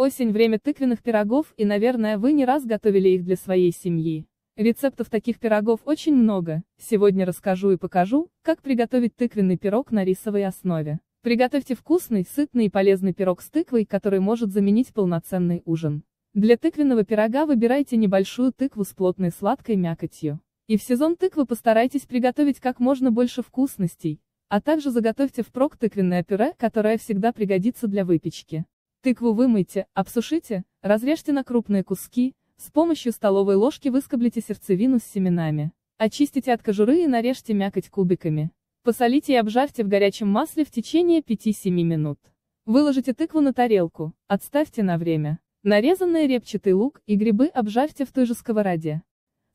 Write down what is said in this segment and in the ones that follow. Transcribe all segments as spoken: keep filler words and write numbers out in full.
Осень – время тыквенных пирогов, и, наверное, вы не раз готовили их для своей семьи. Рецептов таких пирогов очень много. Сегодня расскажу и покажу, как приготовить тыквенный пирог на рисовой основе. Приготовьте вкусный, сытный и полезный пирог с тыквой, который может заменить полноценный ужин. Для тыквенного пирога выбирайте небольшую тыкву с плотной сладкой мякотью. И в сезон тыквы постарайтесь приготовить как можно больше вкусностей, а также заготовьте впрок тыквенное пюре, которое всегда пригодится для выпечки. Тыкву вымойте, обсушите, разрежьте на крупные куски, с помощью столовой ложки выскоблите сердцевину с семенами. Очистите от кожуры и нарежьте мякоть кубиками. Посолите и обжарьте в горячем масле в течение пяти-семи минут. Выложите тыкву на тарелку, отставьте на время. Нарезанный репчатый лук и грибы обжарьте в той же сковороде.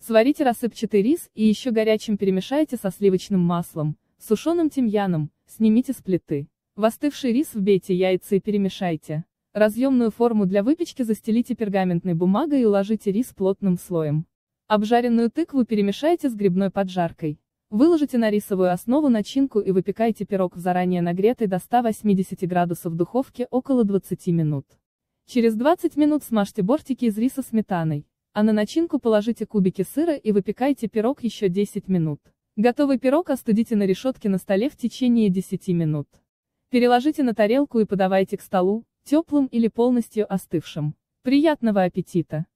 Сварите рассыпчатый рис и еще горячим перемешайте со сливочным маслом, сушеным тимьяном, снимите с плиты. В остывший рис вбейте яйца и перемешайте. Разъемную форму для выпечки застелите пергаментной бумагой и уложите рис плотным слоем. Обжаренную тыкву перемешайте с грибной поджаркой. Выложите на рисовую основу начинку и выпекайте пирог в заранее нагретой до ста восьмидесяти градусов духовке около двадцати минут. Через двадцать минут смажьте бортики из риса сметаной, а на начинку положите кубики сыра и выпекайте пирог еще десять минут. Готовый пирог остудите на решетке на столе в течение десяти минут. Переложите на тарелку и подавайте к столу, теплым или полностью остывшим. Приятного аппетита!